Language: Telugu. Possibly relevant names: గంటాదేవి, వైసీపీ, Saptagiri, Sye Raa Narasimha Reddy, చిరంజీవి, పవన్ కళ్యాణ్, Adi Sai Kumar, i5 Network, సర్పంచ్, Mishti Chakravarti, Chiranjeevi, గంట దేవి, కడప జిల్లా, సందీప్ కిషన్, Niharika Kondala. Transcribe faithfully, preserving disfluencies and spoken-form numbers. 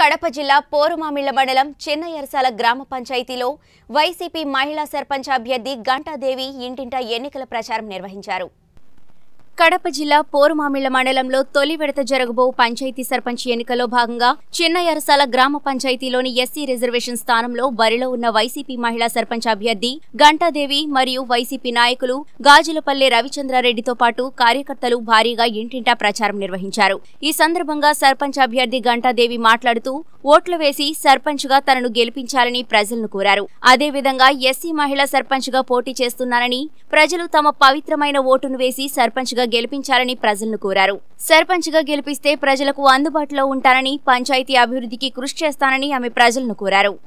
కడప జిల్లా పోరుమామిళ్ళ మండలం చిన్న ఎర్సాల గ్రామ పంచాయతీలో వైసీపీ మహిళా సర్పంచ్ అభ్యర్థి గంట దేవి ఇంటింటా ఎన్నికల ప్రచారం నిర్వహించారు. కడప జిల్లా పోరుమామిళ్ళ మండలంలో తొలి విడత జరగబో పంచాయతీ సర్పంచ్ ఎన్నికలో భాగంగా చిన్న ఎర్సాల గ్రామ పంచాయతీలోని ఎస్సీ రిజర్వేషన్ స్థానంలో బరిలో ఉన్న వైసీపీ మహిళా సర్పంచ్ అభ్యర్థి గంటాదేవి మరియు వైసీపీ నాయకులు గాజులపల్లె రవిచంద్రారెడ్డితో పాటు కార్యకర్తలు భారీగా ఇంటింటా ప్రచారం నిర్వహించారు. ఈ సందర్భంగా సర్పంచ్ అభ్యర్థి గంటాదేవి మాట్లాడుతూ ఓట్లు వేసి సర్పంచ్ గా తనను గెలిపించాలని ప్రజలను కోరారు. అదేవిధంగా ఎస్సీ మహిళా సర్పంచ్ గా పోటీ చేస్తున్నానని ప్రజలు తమ పవిత్రమైన ఓటును వేసి సర్పంచ్ గా గెలిపించాలని ప్రజలను కోరారు. సర్పంచ్ గా గెలిపిస్తే ప్రజలకు అందుబాటులో ఉంటానని, పంచాయతీ అభివృద్ధికి కృషి చేస్తానని ఆమె ప్రజలను కోరారు.